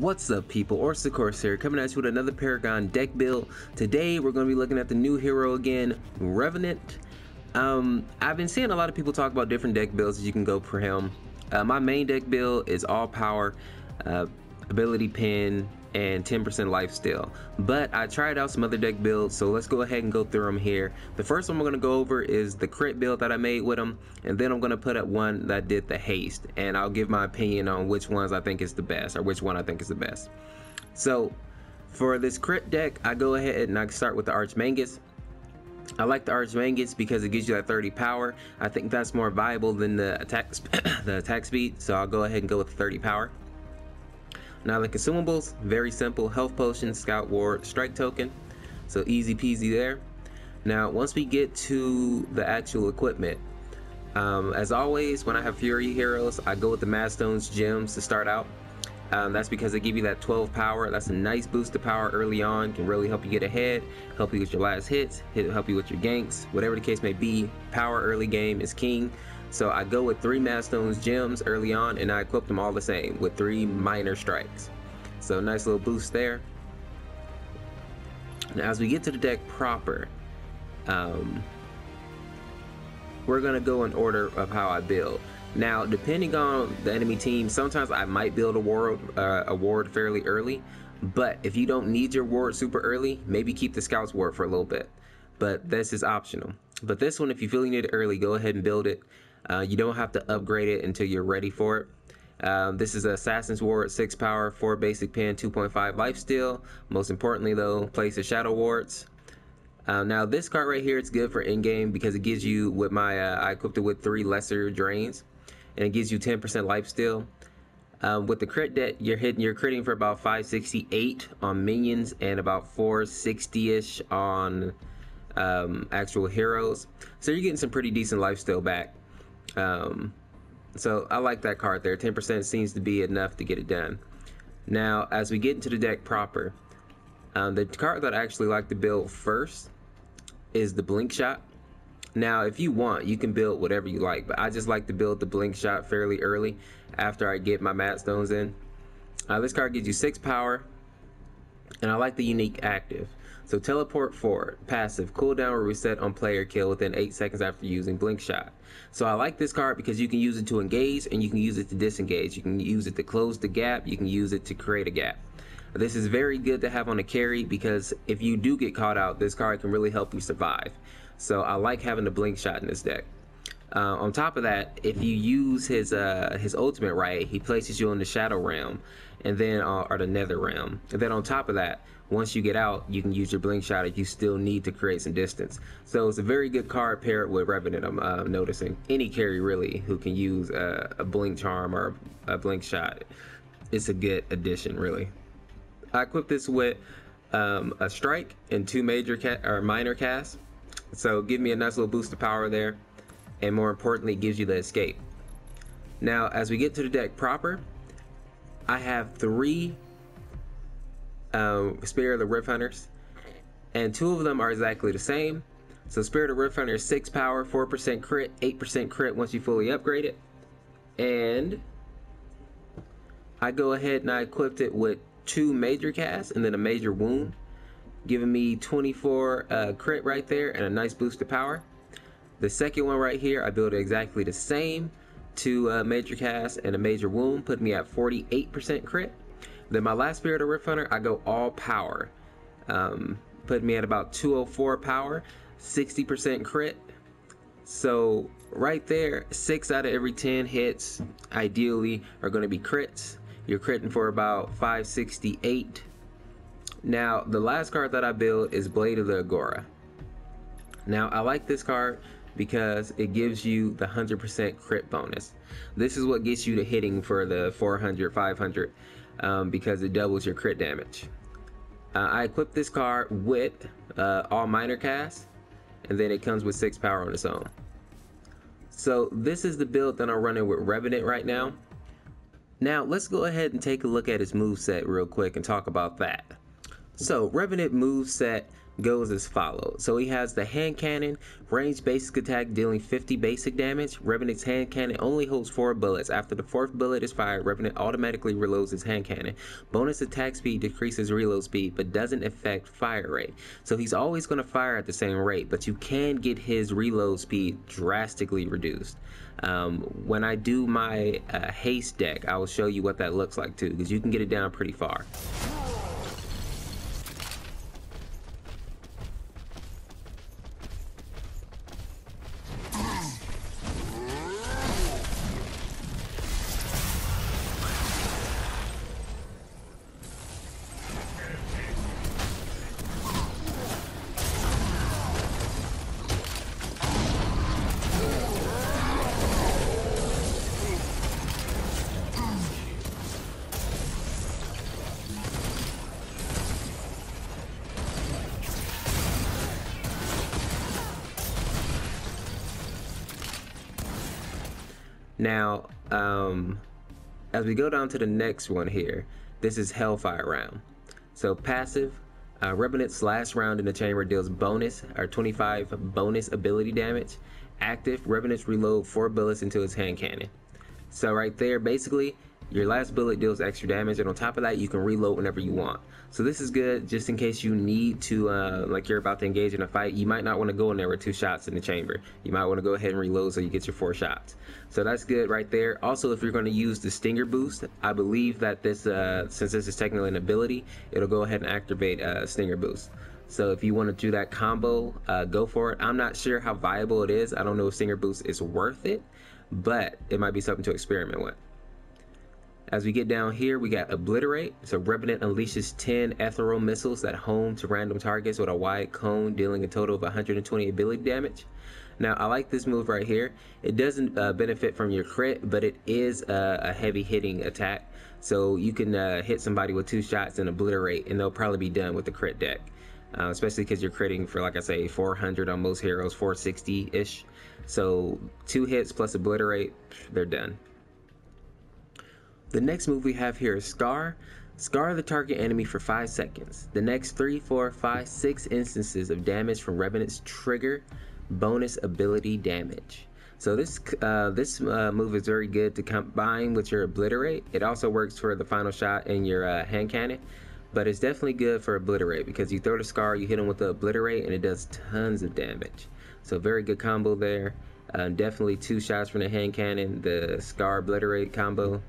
What's up, people? Orseofkorse here, coming at you with another Paragon deck build. Today we're going to be looking at the new hero again, Revenant. I've been seeing a lot of people talk about different deck builds that you can go for him. My main deck build is all power, ability pin, and 10% lifesteal, but I tried out some other deck builds, so let's go ahead and go through them here. The first one we're going to go over is the crit build that I made with them, and then I'm going to put up one that did the haste, and I'll give my opinion on which ones I think is the best, or which one I think is the best. So for this crit deck, I go ahead and I start with the Archmagus. I like the Archmagus because it gives you that 30 power. I think that's more viable than the attack speed, so I'll go ahead and go with the 30 power. Now the consumables, very simple: health potion, scout ward, strike token. So easy peasy there. Now once we get to the actual equipment, as always when I have fury heroes, I go with the Mad Stones gems to start out. That's because they give you that 12 power. That's a nice boost to power early on, can really help you get ahead, help you with your last hits, help you with your ganks, whatever the case may be. Power early game is king. So I go with 3 Mad Stones gems early on, and I equip them all the same with 3 minor strikes. So nice little boost there. Now as we get to the deck proper, we're gonna go in order of how I build. Now depending on the enemy team, sometimes I might build a ward fairly early, but if you don't need your ward super early, maybe keep the scout's ward for a little bit, but this is optional. But this one, if you feel you need it early, go ahead and build it. You don't have to upgrade it until you're ready for it. This is Assassin's Ward, 6 power, 4 basic pin, 2.5 lifesteal. Most importantly though, place the Shadow wards. Now this card right here, it's good for in-game because it gives you, with my, I equipped it with 3 lesser drains, and it gives you 10% lifesteal. With the crit deck, you're critting for about 568 on minions and about 460-ish on actual heroes. So you're getting some pretty decent lifesteal back. So I like that card there. 10% seems to be enough to get it done. Now as we get into the deck proper, the card that I actually like to build first is the Blink Shot. Now if you want, you can build whatever you like, but I just like to build the Blink Shot fairly early after I get my Mad Stones in. This card gives you 6 power, and I like the unique active. So teleport forward, passive, cooldown or reset on player kill within 8 seconds after using Blink Shot. So I like this card because you can use it to engage, and you can use it to disengage. You can use it to close the gap, you can use it to create a gap. This is very good to have on a carry because if you do get caught out, this card can really help you survive. So I like having the Blink Shot in this deck. On top of that, if you use his ultimate right, he places you in the Shadow Realm, and then or the Nether Realm. And then on top of that, once you get out, you can use your Blink Shot if you still need to create some distance. So it's a very good card paired with Revenant. I'm noticing any carry really who can use a Blink Charm or a Blink Shot, it's a good addition really. I equipped this with a strike and 2 major or minor casts, so give me a nice little boost of power there, and more importantly, gives you the escape. Now as we get to the deck proper, I have 3 Spirit of the Rift Hunters, and 2 of them are exactly the same. So Spirit of the Rift Hunter is 6 power, 4% crit, 8% crit once you fully upgrade it, and I go ahead and I equipped it with 2 major casts and then a major wound, giving me 24 crit right there and a nice boost to power. The second one right here, I built exactly the same, 2 major casts and a major wound, put me at 48% crit. Then my last Spirit of Rift Hunter, I go all power, put me at about 204 power, 60% crit. So right there, 6 out of every 10 hits ideally are going to be crits. You're critting for about 568. Now the last card that I build is Blade of the Agora. Now I like this card because it gives you the 100% crit bonus. This is what gets you to hitting for the 400, 500 because it doubles your crit damage. I equip this card with all minor casts, and then it comes with 6 power on its own. So this is the build that I'm running with Revenant right now. Now let's go ahead and take a look at his moveset real quick and talk about that. So Revenant moveset goes as follows. So he has the hand cannon, range basic attack dealing 50 basic damage. Revenant's hand cannon only holds 4 bullets. After the 4th bullet is fired, Revenant automatically reloads his hand cannon. Bonus attack speed decreases reload speed but doesn't affect fire rate. So he's always going to fire at the same rate, but you can get his reload speed drastically reduced. When I do my haste deck, I will show you what that looks like too, because you can get it down pretty far. Now, as we go down to the next one here, this is Hellfire round. So passive, Revenant's last round in the chamber deals bonus or 25 bonus ability damage. Active, Revenant's reload 4 bullets into his hand cannon. So right there, basically, your last bullet deals extra damage, and on top of that, you can reload whenever you want. So this is good just in case you need to, like you're about to engage in a fight, you might not want to go in there with 2 shots in the chamber. You might want to go ahead and reload so you get your 4 shots. So that's good right there. Also, if you're going to use the Stinger Boost, I believe that this, since this is technically an ability, it'll go ahead and activate Stinger Boost. So if you want to do that combo, go for it. I'm not sure how viable it is. I don't know if Stinger Boost is worth it, but it might be something to experiment with. As we get down here, we got Obliterate. So Revenant unleashes 10 ethereal missiles that home to random targets with a wide cone, dealing a total of 120 ability damage. Now, I like this move right here. It doesn't benefit from your crit, but it is a heavy hitting attack. So you can hit somebody with 2 shots and obliterate, and they'll probably be done with the crit deck. Especially because you're critting for, like I say, 400 on most heroes, 460-ish. So 2 hits plus obliterate, they're done. The next move we have here is Scar. Scar the target enemy for 5 seconds. The next 3, 4, 5, 6 instances of damage from Revenant's trigger bonus ability damage. So this move is very good to combine with your Obliterate. It also works for the final shot and your hand cannon, but it's definitely good for Obliterate because you throw the Scar, you hit him with the Obliterate, and it does tons of damage. So very good combo there. Definitely 2 shots from the hand cannon, the Scar Obliterate combo.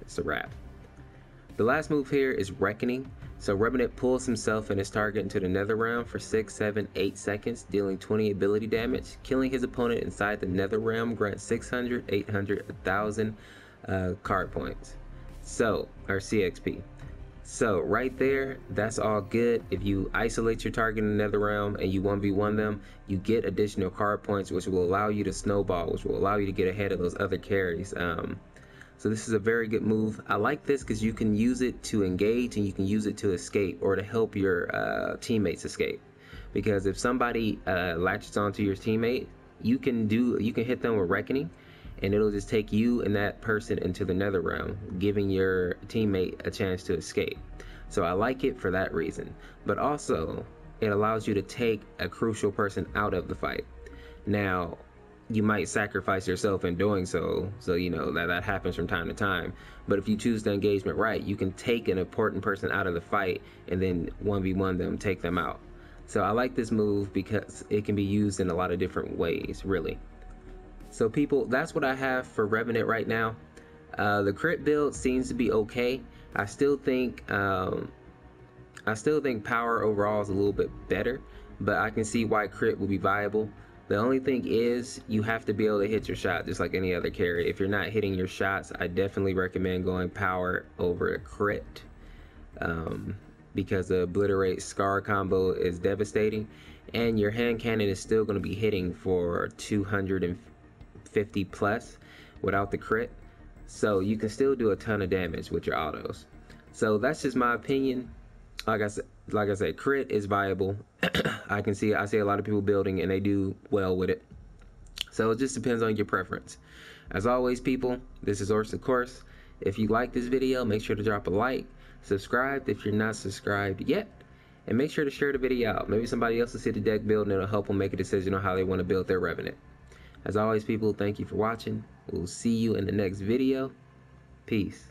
It's a wrap. The last move here is Reckoning. So Revenant pulls himself and his target into the Nether Realm for 6, 7, 8 seconds, dealing 20 ability damage. Killing his opponent inside the Nether Realm grants 600, 800, 1,000 card points. So, or CXP. So right there, that's all good. If you isolate your target in the Nether Realm and you 1v1 them, you get additional card points, which will allow you to snowball, which will allow you to get ahead of those other carries. So this is a very good move. I like this because you can use it to engage and you can use it to escape or to help your teammates escape. Because if somebody latches onto your teammate, you can hit them with Reckoning, and it'll just take you and that person into the Nether Realm, giving your teammate a chance to escape. So I like it for that reason. But also, it allows you to take a crucial person out of the fight. Now, you might sacrifice yourself in doing so, so you know that happens from time to time. But if you choose the engagement right, you can take an important person out of the fight and then 1v1 them, take them out. So I like this move because it can be used in a lot of different ways, really. So people, that's what I have for Revenant right now. The crit build seems to be okay. I still think power overall is a little bit better, but I can see why crit will be viable. The only thing is you have to be able to hit your shot just like any other carry. If you're not hitting your shots, I definitely recommend going power over crit because the Obliterate Scar combo is devastating, and your hand cannon is still going to be hitting for 250 plus without the crit. So you can still do a ton of damage with your autos. So that's just my opinion. Like I said, crit is viable. I see a lot of people building and they do well with it. So it just depends on your preference. As always, people, this is Orseofkorse. If you like this video, make sure to drop a like. Subscribe if you're not subscribed yet. And make sure to share the video out. Maybe somebody else will see the deck build and it'll help them make a decision on how they want to build their Revenant. As always, people, thank you for watching. We'll see you in the next video. Peace.